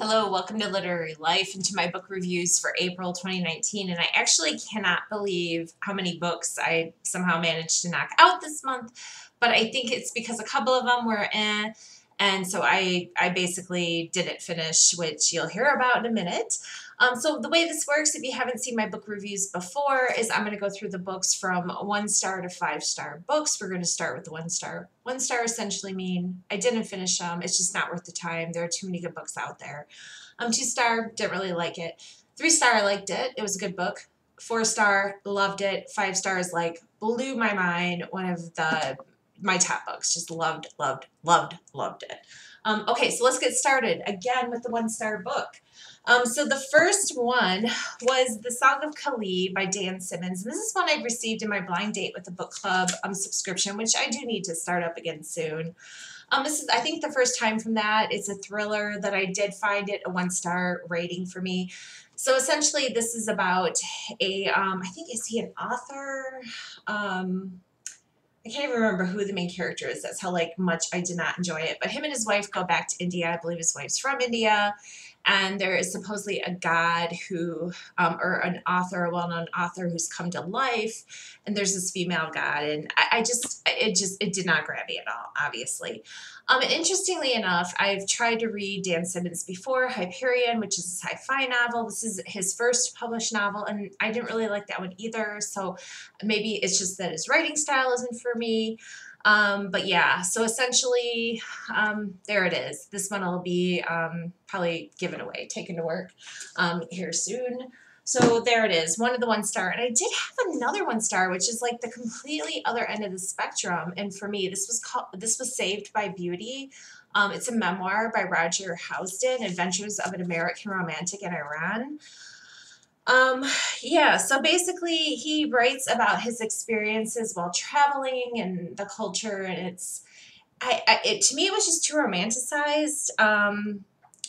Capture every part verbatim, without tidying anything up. Hello, welcome to Literary Life and to my book reviews for April twenty nineteen. And I actually cannot believe how many books I somehow managed to knock out this month, but I think it's because a couple of them were eh, and so I, I basically didn't finish, which you'll hear about in a minute. Um, so the way this works, if you haven't seen my book reviews before, is I'm going to go through the books from one star to five star books. We're going to start with the one star. One star essentially mean I didn't finish them. It's just not worth the time. There are too many good books out there. Um, two star, didn't really like it. Three star, I liked it. It was a good book. Four star, loved it. Five stars, like, blew my mind. One of the my top books. Just loved, loved, loved, loved it. Um, okay, so let's get started again with the one star book. Um, so the first one was The Song of Kali by Dan Simmons. And this is one I received in my blind date with the book club um, subscription, which I do need to start up again soon. Um, this is, I think, the first time from that. It's a thriller that I did find it a one-star rating for me. So essentially this is about a, um, I think, is he an author? Um, I can't even remember who the main character is. That's how like much I did not enjoy it. But him and his wife go back to India. I believe his wife's from India. And there is supposedly a god who, um, or an author, a well-known author who's come to life. And there's this female god. And I, I just, it just, it did not grab me at all, obviously. Um, and interestingly enough, I've tried to read Dan Simmons before, Hyperion, which is a sci-fi novel. This is his first published novel. And I didn't really like that one either. So maybe it's just that his writing style isn't for me. Um, but yeah, so essentially, um, there it is. This one will be um, probably given away, taken to work um, here soon. So there it is, one of the one star. And I did have another one star, which is like the completely other end of the spectrum. And for me, this was called, this was Saved by Beauty. Um, it's a memoir by Roger Housden, Adventures of an American Romantic in Iran. Um, yeah, so basically he writes about his experiences while traveling and the culture, and it's, I, I it, to me, it was just too romanticized. Um,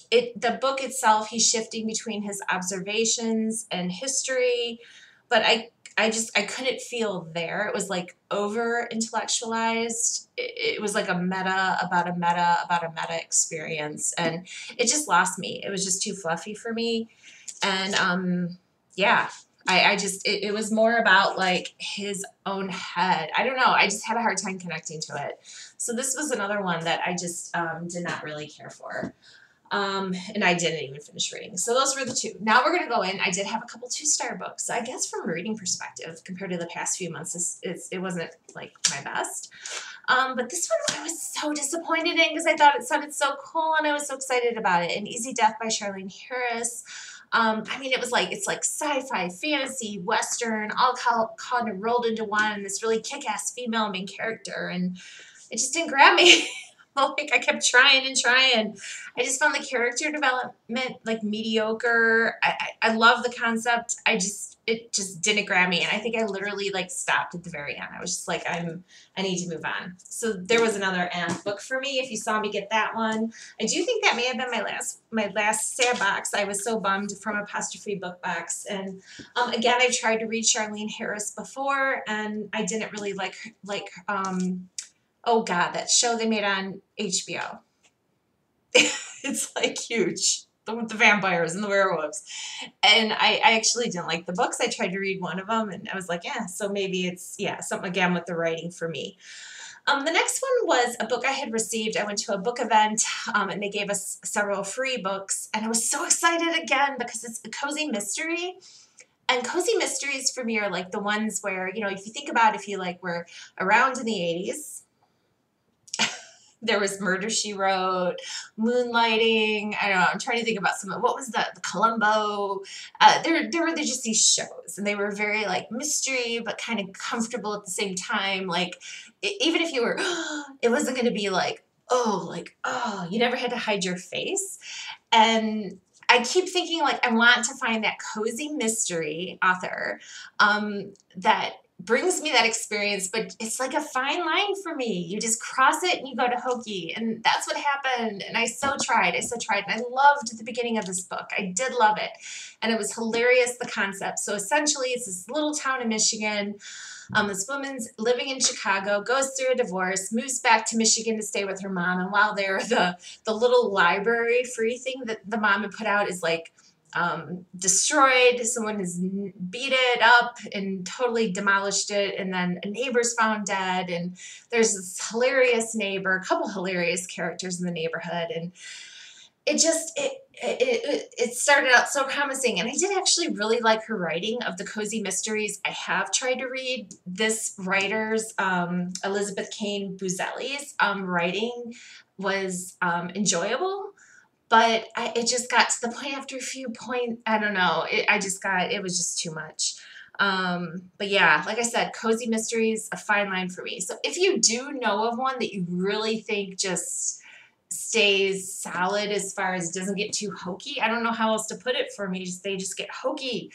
it, the book itself, he's shifting between his observations and history, but I, I just, I couldn't feel there. It was like over intellectualized. It, it was like a meta about a meta about a meta experience. And it just lost me. It was just too fluffy for me. And, um, yeah, I, I just, it, it was more about like his own head. I don't know. I just had a hard time connecting to it. So this was another one that I just, um, did not really care for. Um, and I didn't even finish reading. So those were the two. Now we're going to go in. I did have a couple two-star books. I guess from a reading perspective, compared to the past few months, it's, it's, it wasn't like my best. Um, but this one I was so disappointed in because I thought it sounded so cool and I was so excited about it. An Easy Death by Charlaine Harris. Um, I mean, it was like, it's like sci-fi, fantasy, Western, all kind of rolled into one, and this really kick-ass female main character, and it just didn't grab me. Like, I kept trying and trying. I just found the character development, like, mediocre. I, I, I love the concept. I just, it just didn't grab me, and I think I literally, like, stopped at the very end. I was just like, I'm, I need to move on. So there was another and book for me, if you saw me get that one. I do think that may have been my last, my last sad box. I was so bummed from Apostrophe Book Box. And, um, again, I tried to read Charlaine Harris before, and I didn't really like, like, um... oh God, that show they made on H B O. It's like huge. The, the vampires and the werewolves. And I, I actually didn't like the books. I tried to read one of them and I was like, yeah, so maybe it's, yeah, something again with the writing for me. Um, the next one was a book I had received. I went to a book event um, and they gave us several free books. And I was so excited again because it's a cozy mystery. And cozy mysteries for me are like the ones where, you know, if you think about if you like were around in the eighties, there was Murder, She Wrote, Moonlighting. I don't know. I'm trying to think about some of what was that? The Columbo. Uh, there, there were just these shows, and they were very like mystery, but kind of comfortable at the same time. Like it, even if you were, it wasn't going to be like oh, like oh, you never had to hide your face. And I keep thinking like I want to find that cozy mystery author um, that brings me that experience, but it's like a fine line for me. You just cross it and you go to hokey, and that's what happened. And I so tried, I so tried, and I loved the beginning of this book. I did love it, and it was hilarious, the concept. So essentially, it's this little town in Michigan. Um, this woman's living in Chicago, goes through a divorce, moves back to Michigan to stay with her mom, and while there, the the little library free thing that the mom had put out is like Um, destroyed. Someone has beat it up and totally demolished it, and then a neighbor's found dead, and there's this hilarious neighbor, a couple hilarious characters in the neighborhood, and it just it it, it started out so promising. And I did actually really like her writing of the cozy mysteries. I have tried to read this writer's, um, Elizabeth Kane Buzelli's um, writing was um, enjoyable. But I, it just got to the point after a few points, I don't know, it, I just got, it was just too much. Um, but yeah, like I said, cozy mysteries, a fine line for me. So if you do know of one that you really think just stays solid as far as it doesn't get too hokey, I don't know how else to put it for me, just, they just get hokey.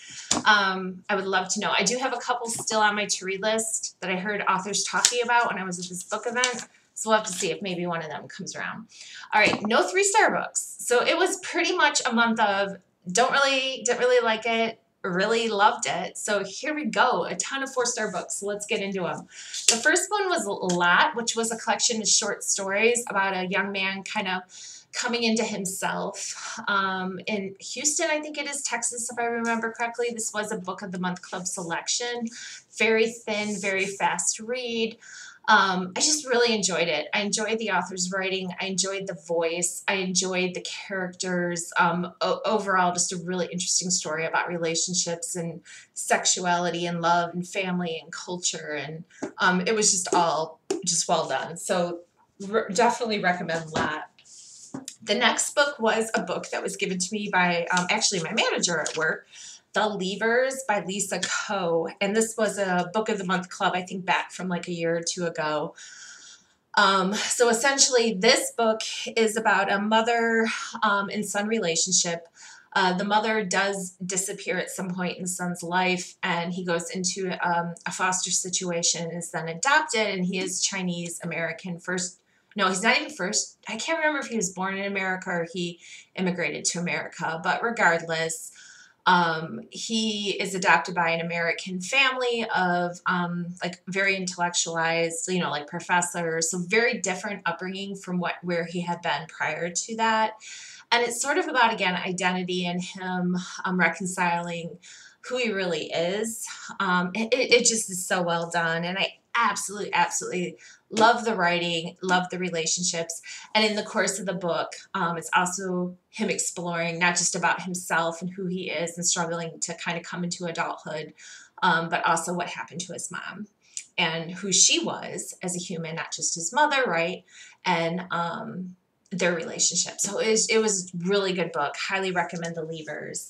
Um, I would love to know. I do have a couple still on my to-read list that I heard authors talking about when I was at this book event. So we'll have to see if maybe one of them comes around. All right, no three-star books. So it was pretty much a month of don't really, didn't really like it, really loved it. So here we go, a ton of four-star books. So let's get into them. The first one was Lot, which was a collection of short stories about a young man kind of coming into himself. Um, in Houston, I think it is, Texas, if I remember correctly. This was a Book of the Month Club selection. Very thin, very fast read. Um, I just really enjoyed it. I enjoyed the author's writing. I enjoyed the voice. I enjoyed the characters. Um, overall, just a really interesting story about relationships and sexuality and love and family and culture. And um, it was just all just well done. So re definitely recommend that. The next book was a book that was given to me by um, actually my manager at work. The Leavers by Lisa Ko. And this was a Book of the Month Club, I think back from like a year or two ago. Um, so essentially this book is about a mother um, and son relationship. Uh, the mother does disappear at some point in the son's life, and he goes into um, a foster situation, is then adopted, and he is Chinese American first. No, he's not even first. I can't remember if he was born in America or he immigrated to America, but regardless, Um, he is adopted by an American family of um, like very intellectualized, you know, like professors. So very different upbringing from what where he had been prior to that. And it's sort of about, again, identity and him um, reconciling who he really is. Um, it, it just is so well done. And I absolutely, absolutely love the writing, love the relationships. And in the course of the book, um, it's also him exploring not just about himself and who he is and struggling to kind of come into adulthood, um, but also what happened to his mom and who she was as a human, not just his mother, right? And um, their relationship. So it was, it was a really good book. Highly recommend The Leavers.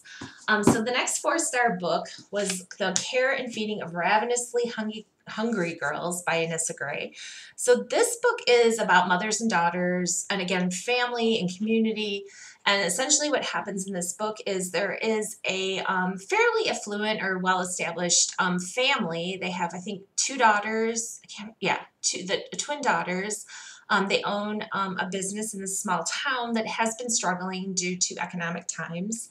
Um, so the next four-star book was The Care and Feeding of Ravenously Hungry Hungry Girls by Anissa Gray. So this book is about mothers and daughters, and again, family and community. And essentially what happens in this book is there is a um, fairly affluent or well-established um, family. They have, I think, two daughters. I can't, yeah, two, the twin daughters. Um, they own um, a business in this small town that has been struggling due to economic times.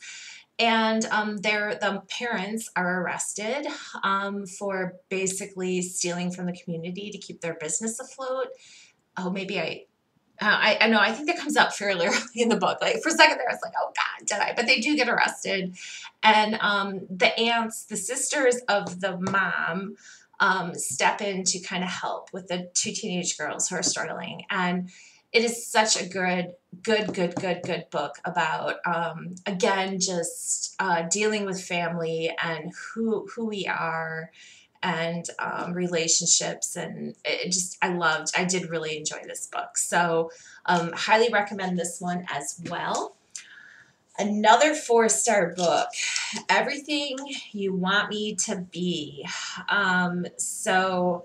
And um, their, the parents are arrested um, for basically stealing from the community to keep their business afloat. Oh, maybe I, uh, I, I know, I think that comes up fairly early in the book. Like for a second there, I was like, oh God, did I? But they do get arrested. And um, the aunts, the sisters of the mom, um, step in to kind of help with the two teenage girls who are struggling. And it is such a good, good, good, good, good book about, um, again, just uh, dealing with family and who who we are and um, relationships. And it just, I loved, I did really enjoy this book. So um, highly recommend this one as well. Another four-star book, Everything You Want Me to Be. Um, so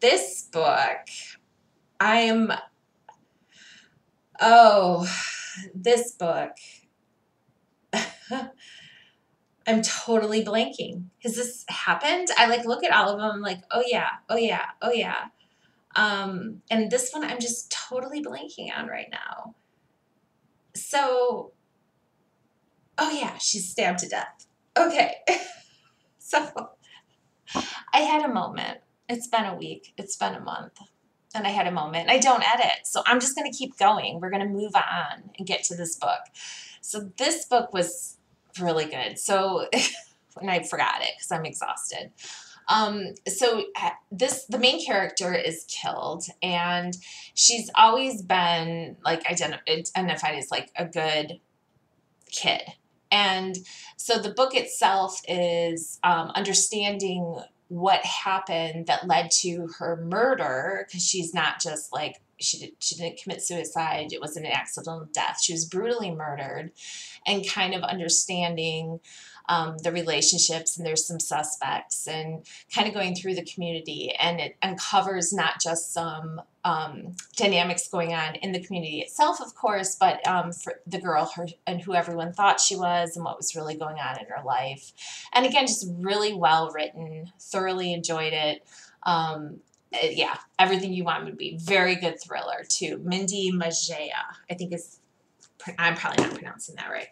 this book, I am... Oh, this book. I'm totally blanking. Has this happened? I like look at all of them. I'm like, oh yeah, oh yeah, oh yeah. Um, and this one I'm just totally blanking on right now. So, oh yeah, she's stabbed to death. Okay. So I had a moment. It's been a week. It's been a month. And I had a moment. I don't edit. So I'm just going to keep going. We're going to move on and get to this book. So this book was really good. So, and I forgot it because I'm exhausted. Um, so this, the main character is killed, and she's always been like identi- identified as like a good kid. And so the book itself is, um, understanding what happened that led to her murder. 'Cause she's not just like, she, did, she didn't commit suicide. It wasn't an accidental death. She was brutally murdered, and kind of understanding, um, the relationships, and there's some suspects, and kind of going through the community, and it uncovers not just some, um, dynamics going on in the community itself, of course, but, um, for the girl, her, and who everyone thought she was, and what was really going on in her life. And again, just really well written, thoroughly enjoyed it. Um, yeah. Everything You Want Me to Be. Very good thriller too. Mindy Mejia, I think is, I'm probably not pronouncing that right.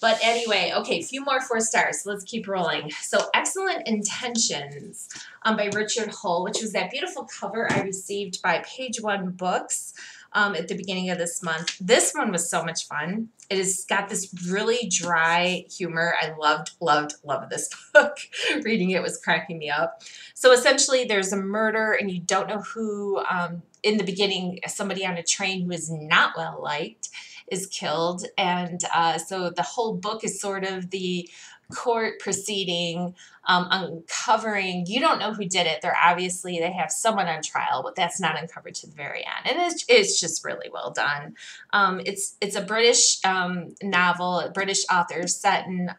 But anyway, okay, a few more four stars. So let's keep rolling. So Excellent Intentions um, by Richard Hull, which was that beautiful cover I received by Page One Books um, at the beginning of this month. This one was so much fun. It has got this really dry humor. I loved, loved, loved this book. Reading it was cracking me up. So essentially there's a murder, and you don't know who. Um, in the beginning, somebody on a train who is not well liked is killed, and uh, so the whole book is sort of the court proceeding, um, uncovering, you don't know who did it. They're obviously, they have someone on trial, but that's not uncovered to the very end. And it's, it's just really well done. Um, it's, it's a British um, novel, a British author set in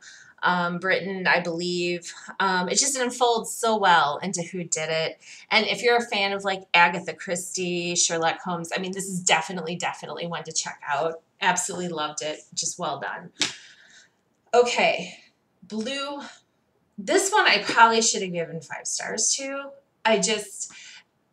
um, Britain, I believe. Um, it just unfolds so well into who did it. And if you're a fan of like Agatha Christie, Sherlock Holmes, I mean, this is definitely, definitely one to check out. Absolutely loved it. Just well done. Okay. Blue. This one I probably should have given five stars to. I just,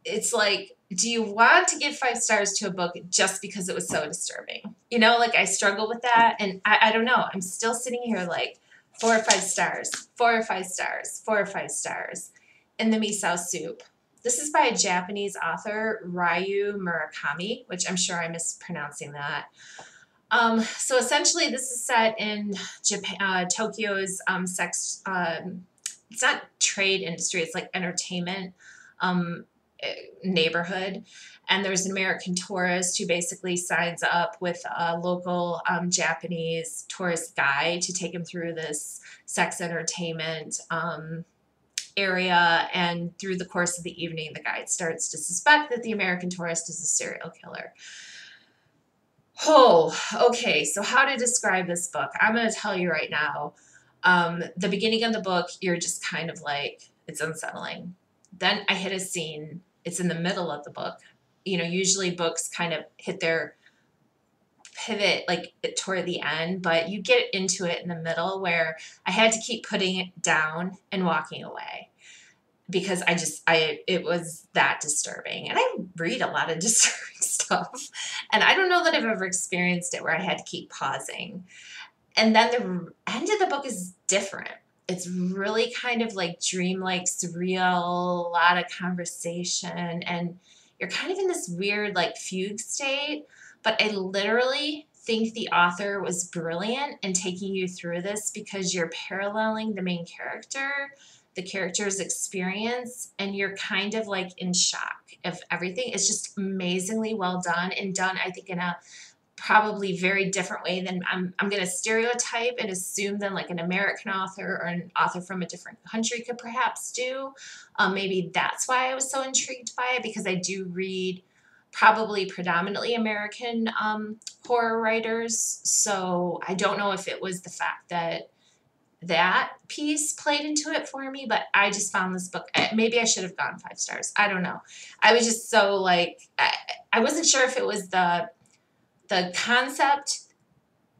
it's like, do you want to give five stars to a book just because it was so disturbing? You know, like I struggle with that. And I, I don't know. I'm still sitting here like four or five stars, four or five stars, four or five stars. In the Miso Soup. This is by a Japanese author, Ryu Murakami, which I'm sure I'm mispronouncing that. Um, so essentially, this is set in Japan, uh, Tokyo's um, sex. Um, it's not trade industry; it's like entertainment um, neighborhood. And there's an American tourist who basically signs up with a local um, Japanese tourist guy to take him through this sex entertainment um, area. And through the course of the evening, the guide starts to suspect that the American tourist is a serial killer. Oh, okay. So how to describe this book? I'm going to tell you right now. Um, the beginning of the book, you're just kind of like, it's unsettling. Then I hit a scene. It's in the middle of the book. You know, usually books kind of hit their pivot like toward the end, but you get into it in the middle where I had to keep putting it down and walking away. Because I just, I, it was that disturbing. And I read a lot of disturbing stuff. And I don't know that I've ever experienced it where I had to keep pausing. And then the end of the book is different. It's really kind of like dreamlike, surreal, a lot of conversation. And you're kind of in this weird like fugue state. But I literally think the author was brilliant in taking you through this, because you're paralleling the main character, the character's experience, and you're kind of like in shock of everything. It's just amazingly well done, and done, I think, in a probably very different way than I'm, I'm going to stereotype and assume than like an American author or an author from a different country could perhaps do. Um, maybe that's why I was so intrigued by it, because I do read probably predominantly American um, horror writers. So I don't know if it was the fact that that piece played into it for me, but I just found this book, maybe I should have gone five stars. I don't know. I was just so like, I, I wasn't sure if it was the, the concept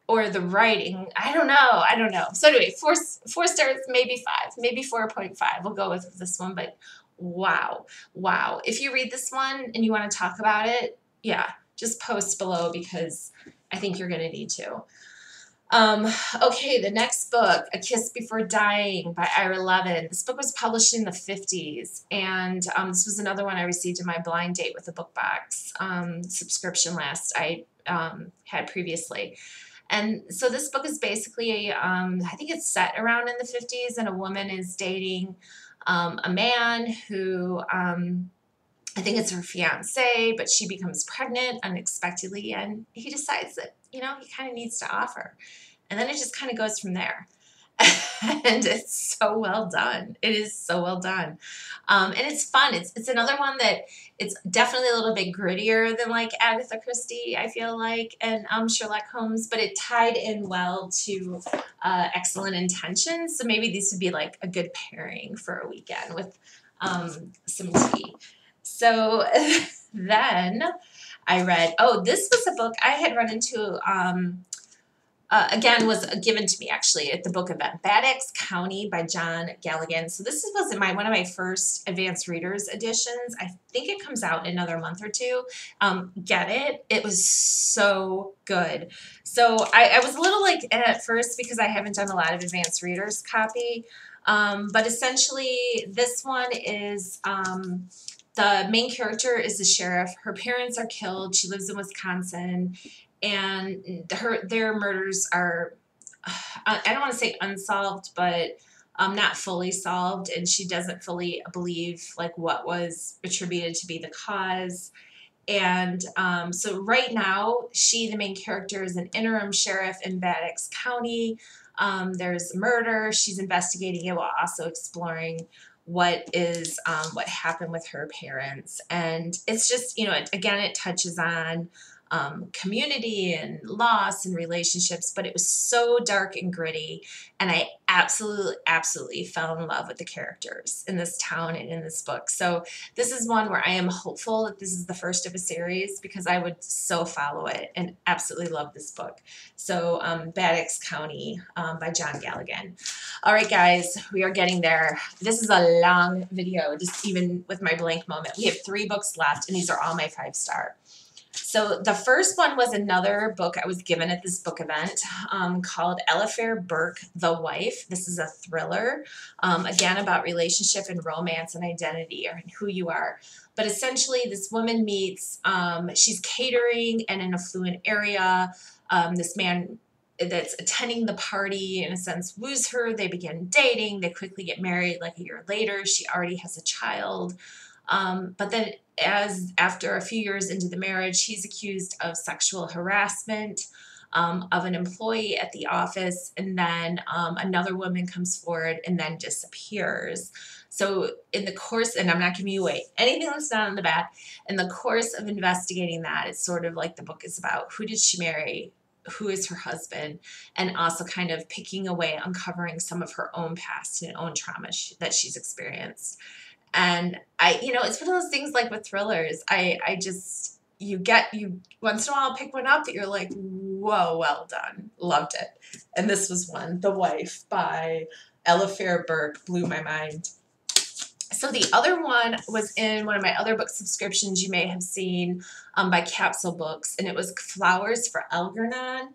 or the writing. I don't know. I don't know. So anyway, four, four stars, maybe five, maybe four point five. We'll go with this one, but wow. Wow. If you read this one and you want to talk about it, yeah, just post below because I think you're going to need to. Um, okay, the next book, A Kiss Before Dying by Ira Levin. This book was published in the fifties, and um, this was another one I received in my blind date with a book box um, subscription last I um, had previously. And so this book is basically, um, I think it's set around in the fifties, and a woman is dating um, a man who, um, I think it's her fiance, but she becomes pregnant unexpectedly, and he decides that, you know, he kind of needs to offer. And then it just kind of goes from there. And it's so well done. It is so well done. Um, and it's fun. It's, it's another one that it's definitely a little bit grittier than like Agatha Christie, I feel like, and um, Sherlock Holmes, but it tied in well to uh, Excellent Intentions. So maybe these would be like a good pairing for a weekend with um, some tea. So then I read, oh, this was a book I had run into, um, uh, again, was given to me actually at the book event, Bad Axe County by John Galligan. So this was my, one of my first advanced readers editions. I think it comes out in another month or two. Um, get it? It was so good. So I, I was a little like at first because I haven't done a lot of advanced readers copy. Um, but essentially this one is, um, the main character is the sheriff. Her parents are killed. She lives in Wisconsin, and her their murders are, I don't want to say unsolved, but um, not fully solved, and she doesn't fully believe like what was attributed to be the cause. And um, so right now, she, the main character, is an interim sheriff in Bad Axe County. Um, there's murder. She's investigating it while also exploring what is, um, what happened with her parents. And it's just, you know, it, again, it touches on um, community and loss and relationships, but it was so dark and gritty. And I absolutely, absolutely fell in love with the characters in this town and in this book. So this is one where I am hopeful that this is the first of a series because I would so follow it and absolutely love this book. So um, Bad Axe County um, by John Galligan. All right, guys, we are getting there. This is a long video, just even with my blank moment. We have three books left, and these are all my five-star. So the first one was another book I was given at this book event um, called Alafair Burke, The Wife. This is a thriller, um, again, about relationship and romance and identity and who you are. But essentially this woman meets, um, she's catering in an affluent area. Um, this man that's attending the party, in a sense, woos her. They begin dating. They quickly get married like a year later. She already has a child. Um, but then as after a few years into the marriage, he's accused of sexual harassment um, of an employee at the office. And then um, another woman comes forward and then disappears. So in the course, and I'm not giving you away anything that's not on the back, in the course of investigating that, it's sort of like the book is about who did she marry, who is her husband, and also kind of picking away, uncovering some of her own past and own trauma she, that she's experienced. And I, you know, it's one of those things like with thrillers, I, I just, you get, you once in a while pick one up that you're like, whoa, well done. Loved it. And this was one, The Wife by Alafair Burke, blew my mind. So the other one was in one of my other book subscriptions you may have seen um, by Capsule Books, and it was Flowers for Algernon.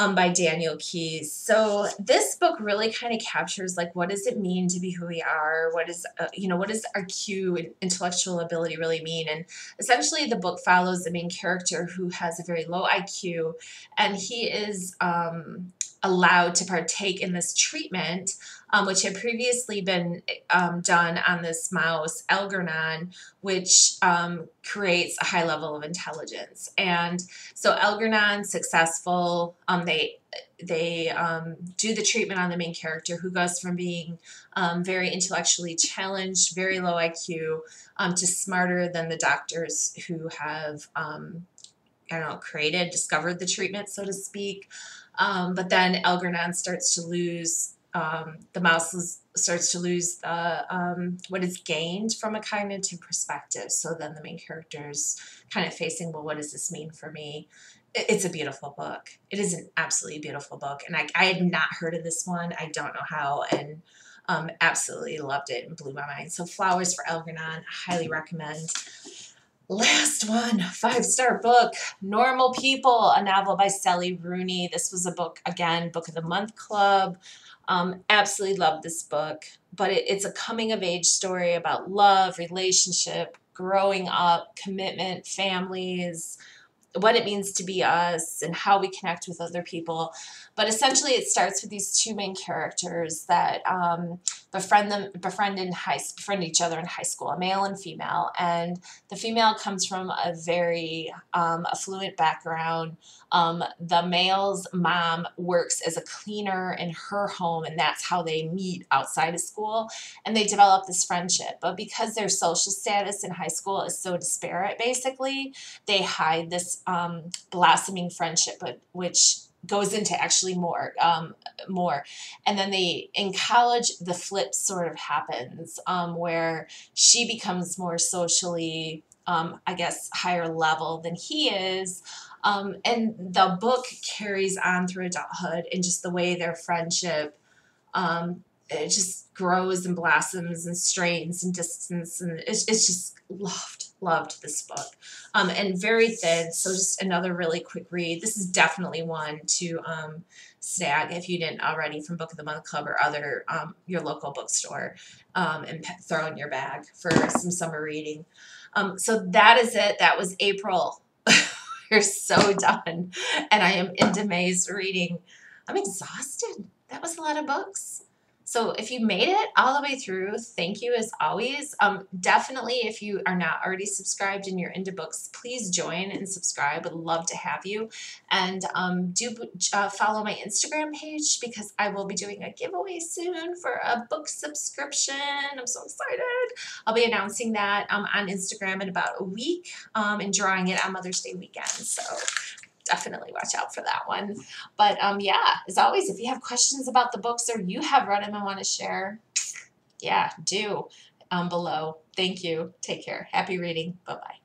Um, by Daniel Keyes. So this book really kind of captures like what does it mean to be who we are? What is, uh, you know, what does our Q and intellectual ability really mean? And essentially the book follows the main character who has a very low I Q, and he is um, allowed to partake in this treatment, um, which had previously been um, done on this mouse, Algernon, which um, creates a high level of intelligence. And so Algernon, successful, um, they they um, do the treatment on the main character, who goes from being um, very intellectually challenged, very low I Q, um, to smarter than the doctors who have, um, I don't know, created, discovered the treatment, so to speak. Um, but then Algernon starts to lose, um, the mouse starts to lose the, um, what is gained from a cognitive perspective. So then the main character's kind of facing, well, what does this mean for me? it's a beautiful book. It is an absolutely beautiful book. And I, I had not heard of this one. I don't know how. And um, absolutely loved it and blew my mind. So Flowers for Algernon, highly recommend. Last one, five-star book, Normal People, a novel by Sally Rooney. This was a book, again, Book of the Month Club. Um, absolutely loved this book. But it, it's a coming-of-age story about love, relationship, growing up, commitment, families, what it means to be us and how we connect with other people. But essentially it starts with these two main characters that um, befriend them, befriend in high, befriend each other in high school, a male and female. And the female comes from a very um, affluent background. Um, the male's mom works as a cleaner in her home, and that's how they meet outside of school. And they develop this friendship. But because their social status in high school is so disparate, basically, they hide this um, blossoming friendship, which goes into actually more, um, more. And then they, in college, the flip sort of happens, um, where she becomes more socially, um, I guess, higher level than he is. Um, and the book carries on through adulthood and just the way their friendship, um, it just grows and blossoms and strains and distance. And it's, it's just loved, loved this book. Um, and very thin, so just another really quick read. This is definitely one to um, snag if you didn't already from Book of the Month Club or other, um, your local bookstore, um, and throw in your bag for some summer reading. Um, so that is it. That was April. We're so done. And I am into May's reading. I'm exhausted. That was a lot of books. So if you made it all the way through, thank you as always. Um, definitely, if you are not already subscribed and you're into books, please join and subscribe. Would love to have you. And um, do uh, follow my Instagram page, because I will be doing a giveaway soon for a book subscription. I'm so excited. I'll be announcing that um, on Instagram in about a week um, and drawing it on Mother's Day weekend. So definitely watch out for that one. But um, yeah, as always, if you have questions about the books or you have read them and want to share, yeah, do um, below. Thank you. Take care. Happy reading. Bye-bye.